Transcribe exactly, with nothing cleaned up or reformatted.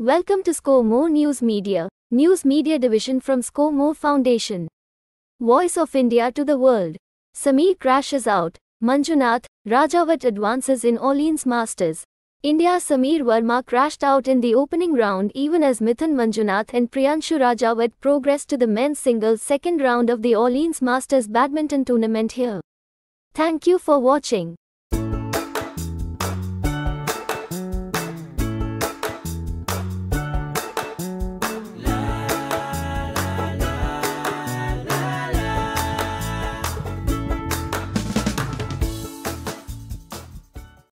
Welcome to Score More News Media, News Media Division from Score More Foundation. Voice of India to the world. Sameer crashes out, Manjunath, Rajawat advances in Orleans Masters. India's Sameer Verma crashed out in the opening round even as Mithun Manjunath and Priyanshu Rajawat progressed to the men's singles second round of the Orleans Masters badminton tournament here. Thank you for watching.